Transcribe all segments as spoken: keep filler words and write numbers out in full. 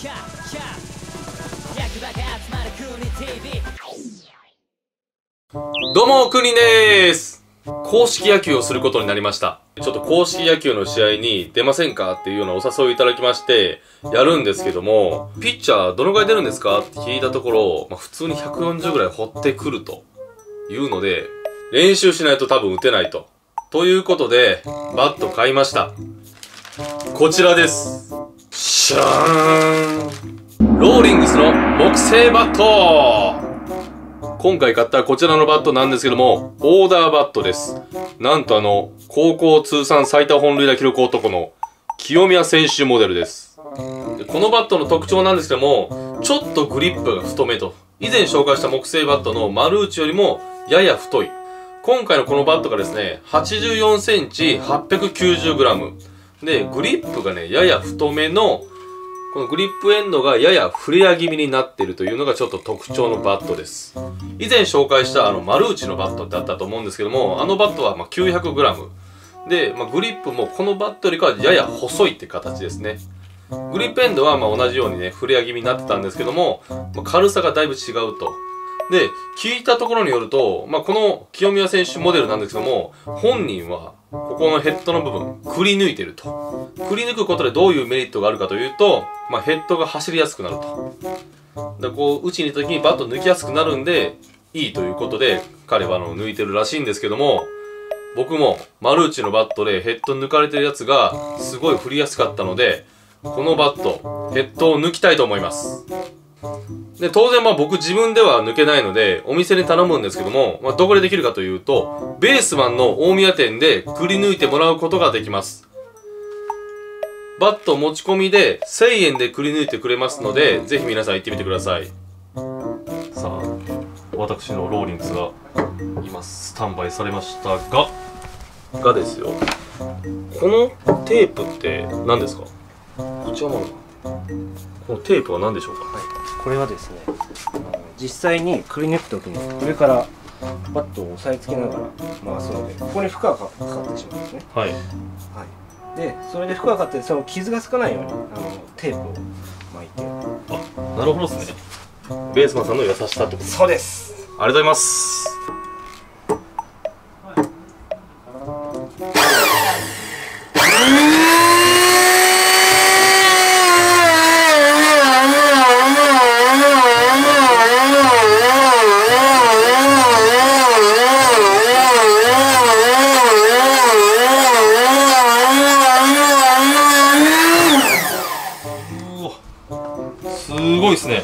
キャッキャッ役場が集まる国ティーブイ。 どうも、国でーす。公式野球をすることになりました。ちょっと公式野球の試合に出ませんかっていうようなお誘いいただきまして、やるんですけども、ピッチャーどのぐらい出るんですかって聞いたところ、まあ、普通にひゃくよんじゅうぐらい掘ってくるというので、練習しないと多分打てないと。ということで、バット買いました。こちらです。シャーン。ローリングスの木製バット。今回買ったこちらのバットなんですけども、オーダーバットです。なんとあの、高校通算最多本塁打記録男の清宮選手モデルです。で、このバットの特徴なんですけども、ちょっとグリップが太めと。以前紹介した木製バットの丸打ちよりもやや太い。今回のこのバットがですね、はちじゅうよんセンチ はっぴゃくきゅうじゅうグラム。で、グリップがね、やや太めの、このグリップエンドがややフレア気味になっているというのがちょっと特徴のバットです。以前紹介したあの丸打ちのバットってあったと思うんですけども、あのバットはまあ きゅうひゃくグラム。で、まあ、グリップもこのバットよりかはやや細いって形ですね。グリップエンドはまあ同じようにね、フレア気味になってたんですけども、まあ、軽さがだいぶ違うと。で、聞いたところによると、まあ、この清宮選手モデルなんですけども、本人はここのヘッドの部分、くり抜いてると。くり抜くことでどういうメリットがあるかというと、まあ、ヘッドが走りやすくなると。で、こう、打ちに行った時にバット抜きやすくなるんで、いいということで、彼はあの、抜いてるらしいんですけども、僕も丸打ちのバットでヘッド抜かれてるやつが、すごい振りやすかったので、このバット、ヘッドを抜きたいと思います。で、当然まあ僕自分では抜けないので、お店に頼むんですけども、まあどこでできるかというと、ベースマンの大宮店でくり抜いてもらうことができます。バット持ち込みでせんえんでくり抜いてくれますので、ぜひ皆さん行ってみてください。さあ、私のローリングスが今スタンバイされましたが、がですよ。このテープって何ですか？こちらも。このテープは何でしょうか？はい、これはですね、実際にくり抜くときに上からバットを押さえつけながら回すので、ここに負荷がかかってしまうんですね。はい、はい、でそれで負荷がかかって、その傷がつかないようにあのテープを巻いて。あ、なるほどですね。ベースマンさんの優しさってこと。そうです。ありがとうございます。ですね、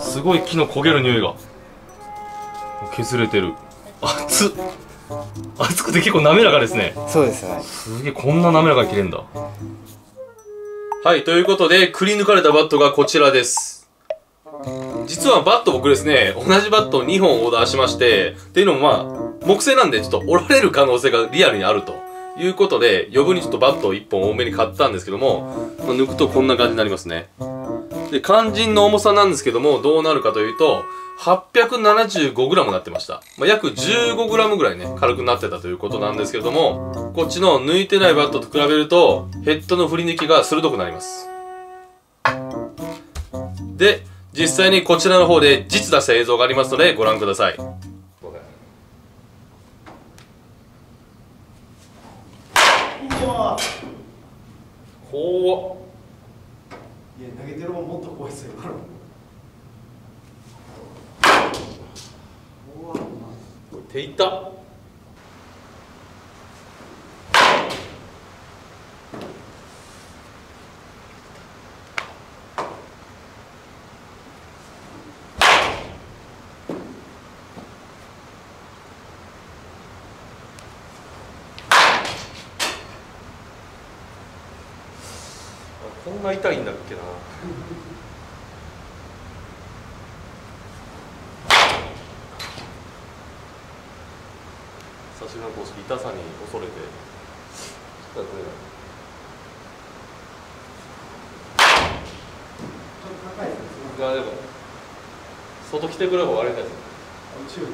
すごい木の焦げる匂いが削れてる。熱っ、熱くて結構滑らかですね。そうですね。すげえ、こんな滑らかに切れんだ。はい、ということでくり抜かれたバットがこちらです。実はバット僕ですね、同じバットをにほんオーダーしまして、っていうのもまあ木製なんでちょっと折られる可能性がリアルにあるということで、余分にちょっとバットをいっぽん多めに買ったんですけども、まあ、抜くとこんな感じになりますね。で、肝心の重さなんですけども、どうなるかというと、はっぴゃくななじゅうごグラム になってました。まあ、約 じゅうごグラム ぐらいね、軽くなってたということなんですけれども、こっちの抜いてないバットと比べると、ヘッドの振り抜きが鋭くなります。で、実際にこちらの方で実出した映像がありますので、ご覧ください。こう。いや、投げてるももっと怖いですよ。手いった。こんな痛いんだっけな。久しぶりの公式、痛さに恐れて力が取れない。ちょっと高いですね。いや、でも外来てくれば悪いです。宇宙に。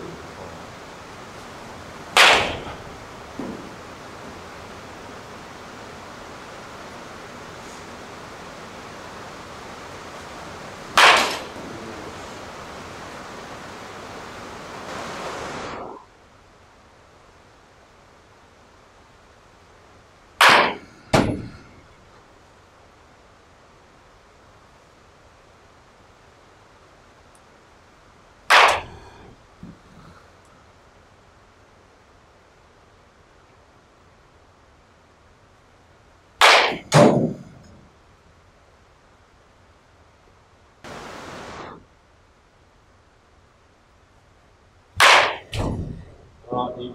に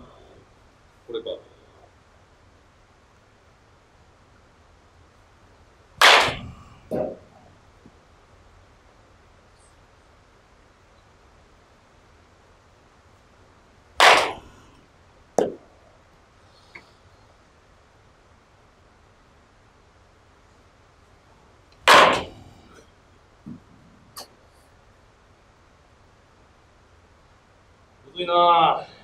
これか。むずいなぁ。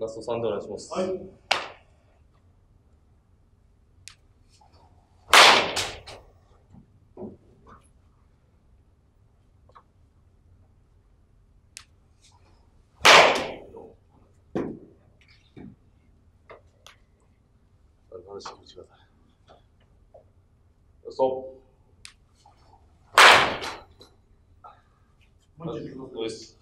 ラストさんでお願いします。はい、楽しみにしてください。よっそマジでどうです。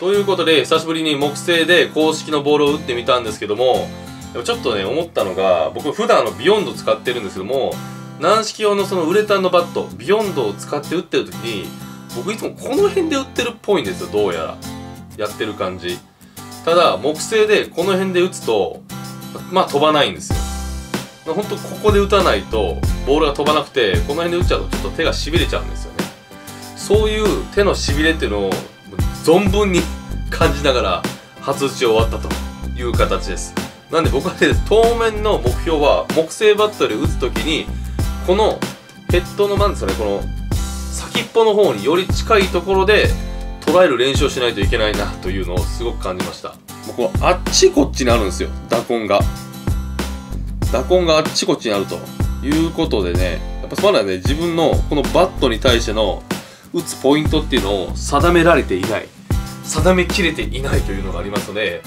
ということで久しぶりに木製で公式のボールを打ってみたんですけども、ちょっとね思ったのが、僕普段あのビヨンド使ってるんですけども、軟式用のそのウレタンのバットビヨンドを使って打ってる時に、僕いつもこの辺で打ってるっぽいんですよ。どうやらやってる感じ。ただ木製でこの辺で打つとまあ飛ばないんですよ。ほんとここで打たないとボールが飛ばなくて、この辺で打っちゃうとちょっと手がしびれちゃうんですよね。そういう手のしびれっていうのを存分に感じながら初打ちを終わったという形です。なんで僕はね、当面の目標は木製バットで打つ時にこのヘッドのなんですかね、この先っぽの方により近いところで捉える練習をしないといけないなというのをすごく感じました。僕はあっちこっちにあるんですよ。打根が打根があっちこっちにあるということでね、やっぱまだね自分のこのバットに対しての打つポイントっていうのを定められていない、定めきれていないというのがありますので、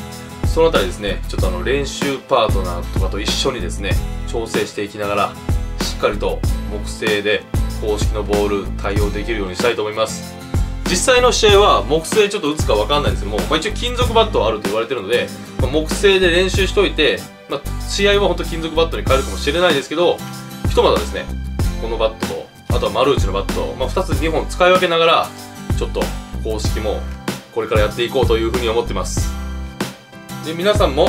そのあたりですね、ちょっとあの練習パートナーとかと一緒にですね調整していきながら、しっかりと木製で公式のボール対応できるようにしたいと思います。実際の試合は木製ちょっと打つか分かんないんですけども、まあ、一応金属バットはあると言われてるので、まあ、木製で練習しといて、まあ、試合は本当金属バットに変えるかもしれないですけど、ひとまずはですねこのバットとあとは丸打ちのバット、まあ、ふたつにほん使い分けながら、ちょっと公式もこれからやっていこうというふうに思ってます。で皆さんも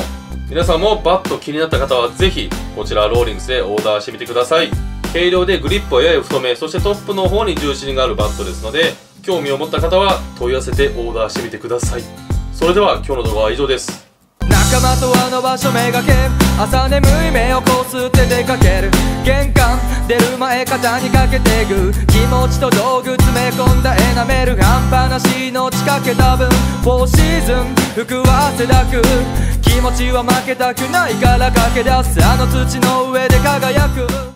皆さんもバット気になった方はぜひこちらローリングスでオーダーしてみてください。軽量でグリップはやや太め、そしてトップの方に重心があるバットですので、興味を持った方は問い合わせてオーダーしてみてください。それでは今日の動画は以上です。仲間とあの場所めがけ、朝眠い目をこすって出かける、玄関出る前肩にかけてぐ、気持ちと道具詰め込んだエナメル、半端なしの近けた分フォーシーズン服は汗だく、気持ちは負けたくないから駆け出す、あの土の上で輝く。